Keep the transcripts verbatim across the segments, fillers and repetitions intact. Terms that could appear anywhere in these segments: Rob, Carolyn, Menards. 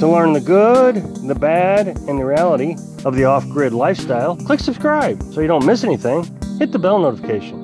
To learn the good, the bad, and the reality of the off-grid lifestyle, click subscribe so you don't miss anything. Hit the bell notification.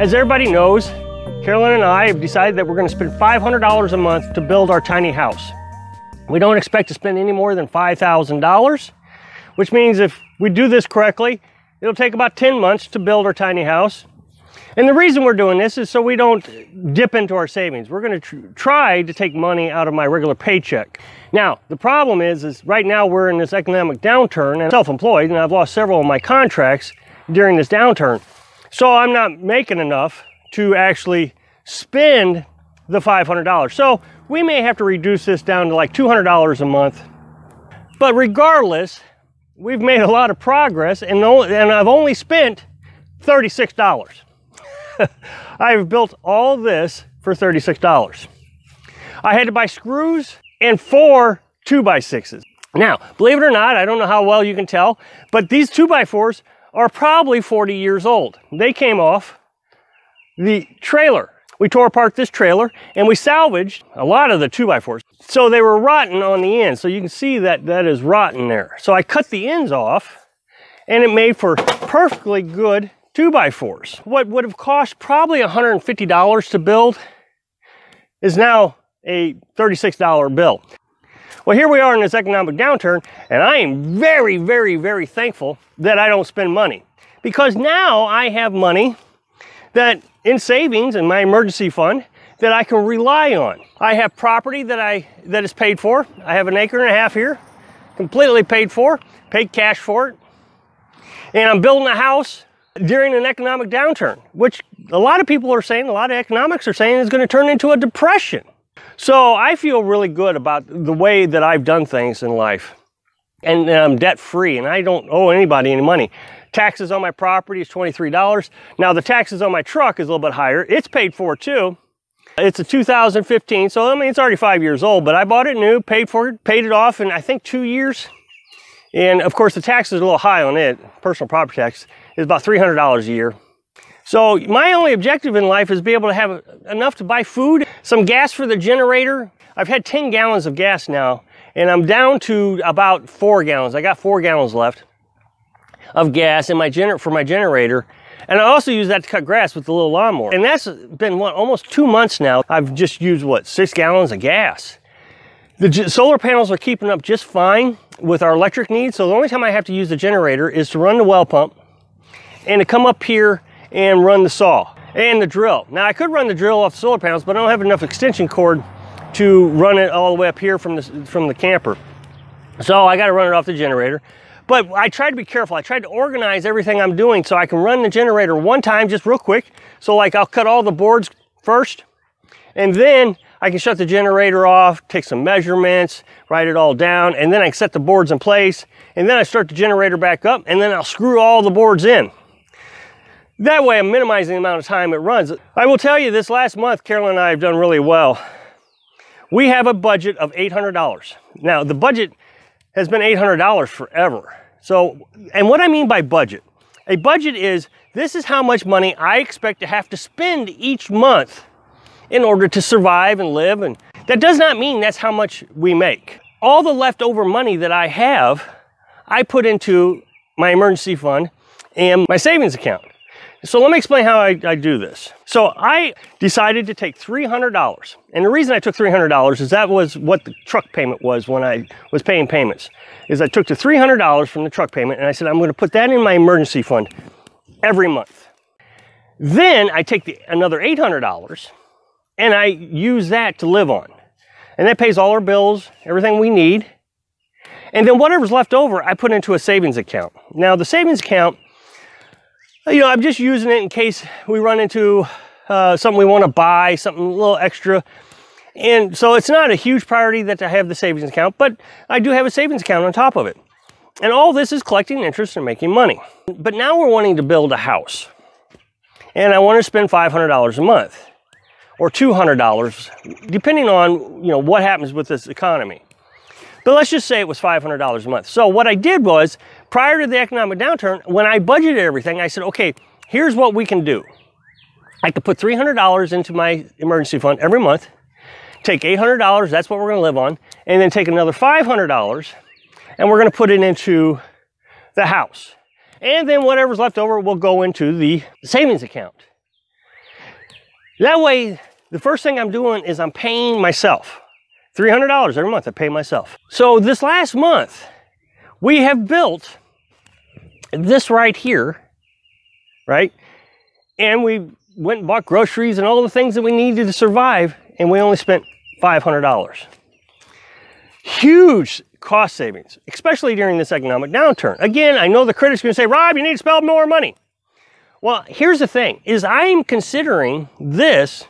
As everybody knows, Carolyn and I have decided that we're going to spend five hundred dollars a month to build our tiny house. We don't expect to spend any more than five thousand dollars, which means if we do this correctly, it'll take about ten months to build our tiny house. And the reason we're doing this is so we don't dip into our savings. We're going to tr try to take money out of my regular paycheck. Now, the problem is, is right now we're in this economic downturn, and I'm self-employed, and I've lost several of my contracts during this downturn. So I'm not making enough to actually spend the five hundred dollars. So we may have to reduce this down to like two hundred dollars a month. But regardless, we've made a lot of progress, and, only, and I've only spent thirty-six dollars. I've built all this for thirty-six dollars. I had to buy screws and four two by sixes. Now, believe it or not, I don't know how well you can tell, but these two by fours are probably forty years old. They came off the trailer. We tore apart this trailer and we salvaged a lot of the two by fours. So they were rotten on the end. So you can see that that is rotten there. So I cut the ends off and it made for perfectly good two by fours. What would have cost probably one hundred fifty dollars to build is now a thirty-six dollar bill. Well, here we are in this economic downturn, and I am very, very, very thankful that I don't spend money, because now I have money that in savings in my emergency fund that I can rely on. I have property that I that is paid for. I have an acre and a half here, completely paid for, paid cash for it, and I'm building a house during an economic downturn, which a lot of people are saying, a lot of economics are saying, is going to turn into a depression. So I feel really good about the way that I've done things in life, and I'm debt free and I don't owe anybody any money. Taxes on my property is twenty-three dollars. Now the taxes on my truck is a little bit higher. It's paid for too. It's a two thousand fifteen, so I mean, it's already five years old, but I bought it new, paid for it, paid it off in I think two years. And of course the tax is a little high on it. Personal property tax is about three hundred dollars a year. So my only objective in life is be able to have enough to buy food, some gas for the generator. I've had ten gallons of gas now, and I'm down to about four gallons. I got four gallons left of gas in my gener for my generator. And I also use that to cut grass with the little lawnmower. And that's been what, almost two months now. I've just used what, six gallons of gas. The solar panels are keeping up just fine with our electric needs. So the only time I have to use the generator is to run the well pump and to come up here and run the saw and the drill. Now I could run the drill off the solar panels, but I don't have enough extension cord to run it all the way up here from the, from the camper. So I got to run it off the generator. But I tried to be careful. I tried to organize everything I'm doing so I can run the generator one time just real quick. So like I'll cut all the boards first, and then I can shut the generator off, take some measurements, write it all down, and then I can set the boards in place, and then I start the generator back up, and then I'll screw all the boards in. That way I'm minimizing the amount of time it runs. I will tell you, this last month, Carolyn and I have done really well. We have a budget of eight hundred dollars. Now, the budget has been eight hundred dollars forever. So, and what I mean by budget, a budget is, this is how much money I expect to have to spend each month in order to survive and live. And that does not mean that's how much we make. All the leftover money that I have, I put into my emergency fund and my savings account. So let me explain how I, I do this. So I decided to take three hundred dollars. And the reason I took three hundred dollars is that was what the truck payment was when I was paying payments, is I took the three hundred dollars from the truck payment and I said, I'm gonna put that in my emergency fund every month. Then I take the, another eight hundred dollars and I use that to live on. And that pays all our bills, everything we need. And then whatever's left over, I put into a savings account. Now the savings account, you know, I'm just using it in case we run into uh, something we want to buy, something a little extra. And so it's not a huge priority that I have the savings account, but I do have a savings account on top of it. And all this is collecting interest and making money. But now we're wanting to build a house. And I want to spend five hundred dollars a month or two hundred dollars, depending on, you know, what happens with this economy. But let's just say it was five hundred dollars a month. So what I did was, prior to the economic downturn, when I budgeted everything, I said, okay, here's what we can do. I could put three hundred dollars into my emergency fund every month, take eight hundred dollars, that's what we're gonna live on, and then take another five hundred dollars, and we're gonna put it into the house. And then whatever's left over will go into the savings account. That way, the first thing I'm doing is I'm paying myself. three hundred dollars every month I pay myself. So this last month, we have built this right here, right? And we went and bought groceries and all the things that we needed to survive, and we only spent five hundred dollars. Huge cost savings, especially during this economic downturn. Again, I know the critics are gonna say, Rob, you need to spend more money. Well, here's the thing, is I'm considering this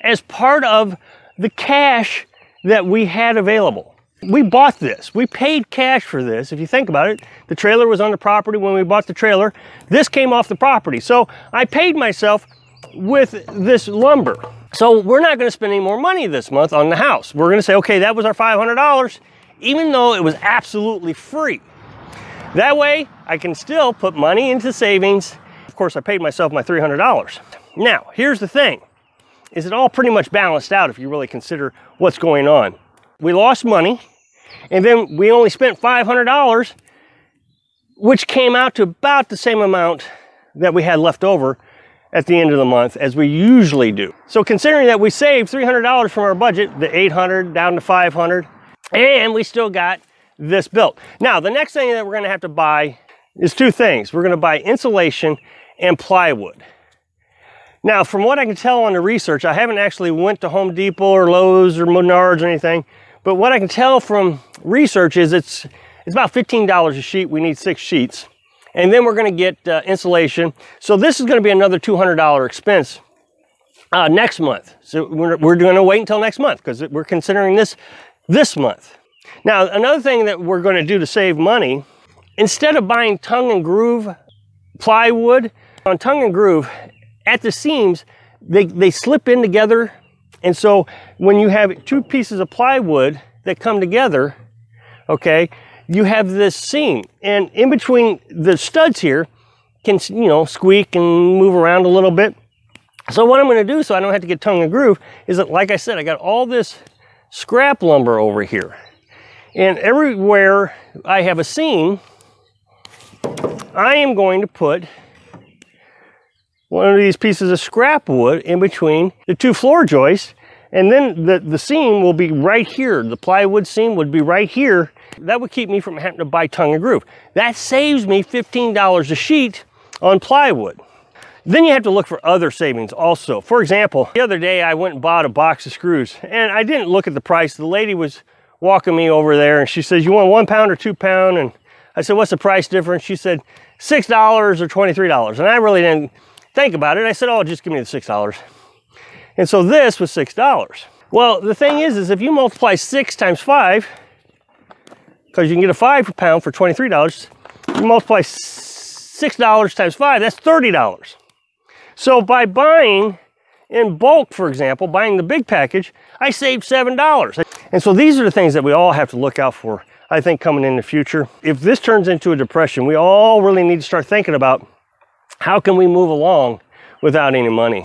as part of the cash that we had available. We bought this, we paid cash for this. If you think about it, the trailer was on the property when we bought the trailer. This came off the property. So I paid myself with this lumber. So we're not gonna spend any more money this month on the house. We're gonna say, okay, that was our five hundred dollars, even though it was absolutely free. That way I can still put money into savings. Of course, I paid myself my three hundred dollars. Now, here's the thing. Is it all pretty much balanced out if you really consider what's going on. We lost money, and then we only spent five hundred dollars, which came out to about the same amount that we had left over at the end of the month as we usually do. So considering that we saved three hundred dollars from our budget, the eight hundred down to five hundred, and we still got this built. Now, the next thing that we're gonna have to buy is two things. We're gonna buy insulation and plywood. Now, from what I can tell on the research, I haven't actually went to Home Depot or Lowe's or Menards or anything, but what I can tell from research is it's, it's about fifteen dollars a sheet. We need six sheets. And then we're gonna get uh, insulation. So this is gonna be another two hundred dollars expense uh, next month. So we're, we're gonna wait until next month because we're considering this this month. Now, another thing that we're gonna do to save money, instead of buying tongue and groove plywood, on tongue and groove, at the seams, they, they slip in together. And so when you have two pieces of plywood that come together, okay, you have this seam. And in between the studs here can, you know, squeak and move around a little bit. So what I'm gonna do so I don't have to get tongue and groove is that, like I said, I got all this scrap lumber over here. And everywhere I have a seam, I am going to put one of these pieces of scrap wood in between the two floor joists, and then the, the seam will be right here. The plywood seam would be right here. That would keep me from having to buy tongue and groove. That saves me fifteen dollars a sheet on plywood. Then you have to look for other savings also. For example, the other day I went and bought a box of screws, and I didn't look at the price. The lady was walking me over there, and she says, you want one pound or two pound? And I said, what's the price difference? She said, six dollars or twenty-three dollars. And I really didn't think about it. I said, oh, just give me the six dollars. And so this was six dollars. Well, the thing is, is if you multiply six times five, because you can get a five pound for twenty-three dollars, you multiply six dollars times five, that's thirty dollars. So by buying in bulk, for example, buying the big package, I saved seven dollars. And so these are the things that we all have to look out for, I think, coming in the future. If this turns into a depression, we all really need to start thinking about how can we move along without any money.